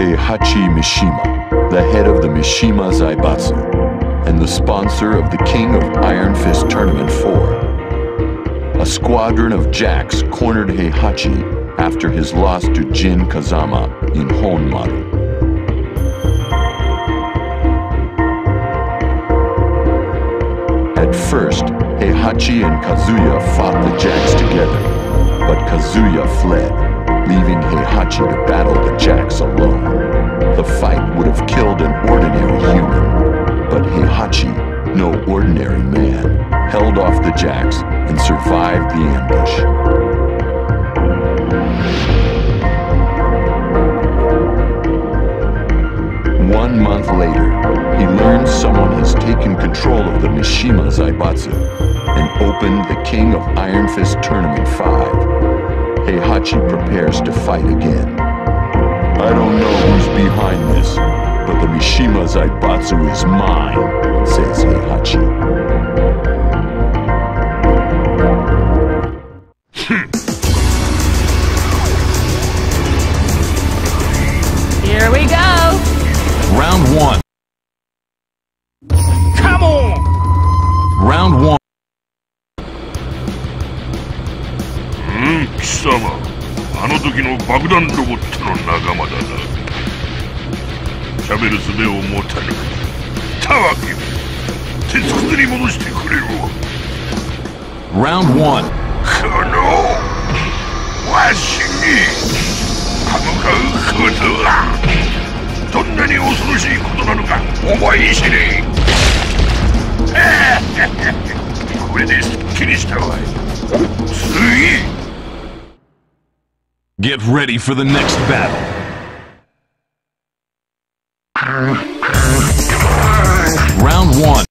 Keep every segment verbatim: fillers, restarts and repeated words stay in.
Heihachi Mishima, the head of the Mishima Zaibatsu, and the sponsor of the King of Iron Fist Tournament four. A squadron of jacks cornered Heihachi after his loss to Jin Kazama in Honmaru. At first, Heihachi and Kazuya fought the jacks together, but Kazuya fled, leaving Heihachi to battle the jacks alone. The fight would have killed an ordinary human, but Heihachi, no ordinary man, held off the jacks and survived the ambush. One month later, he learns someone has taken control of the Mishima Zaibatsu and opened the King of Iron Fist Tournament five. Heihachi prepares to fight again. I don't know who's behind this, but the Mishima Zaibatsu is mine, says Heihachi. Here we go! Round one. Come on! Round one. Hmm, Kisama. Ano toki no bakudan robot no nagama da na. Shaberu sube o motanuku. Tawaki. Tetsutsu ni modoshite kurero. Round one. Kono washi ni kamukau koto wa. どんなに恐ろしいことなのか思い知れ。これですっきりしたわ。次。Get ready for the next battle. Round one.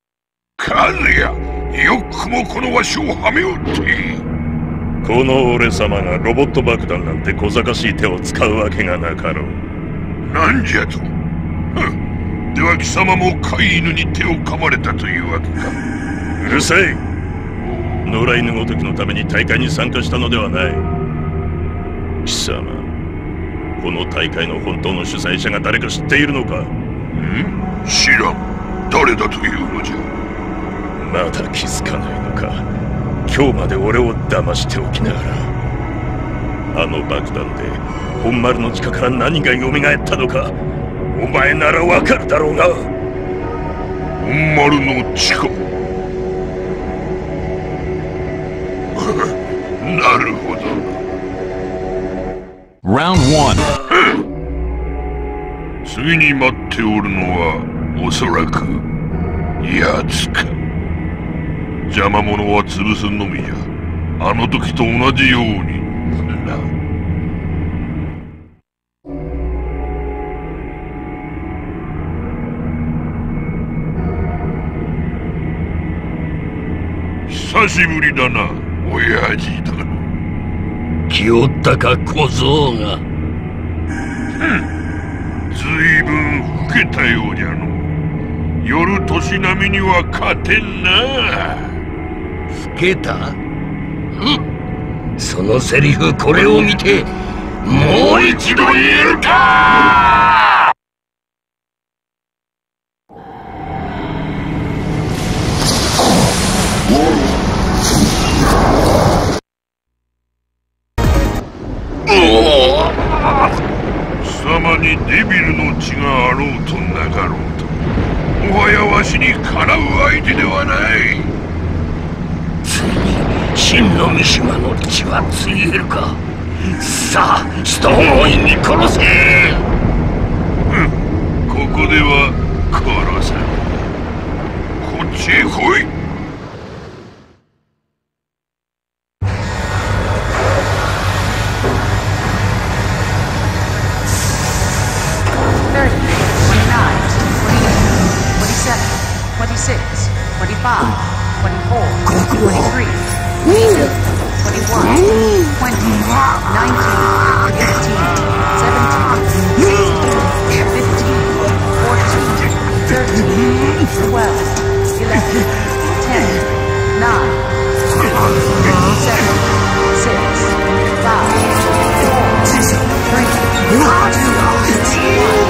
カズヤ、よくもこのわしをはめおって。この俺様がロボット爆弾なんて小賢しい手を使うわけがなかろう。 なんじゃと。 では、 Round one.久しぶりだな、親父だ。老けたようじゃの。夜年並みには勝てんな。老けた?そのセリフこれを見てもう一度言えるか ここでは殺さん。こっちへ来い。 twenty-three, twenty-four, twenty-three, twenty-two, seventeen, sixteen, five, four, three, two, one.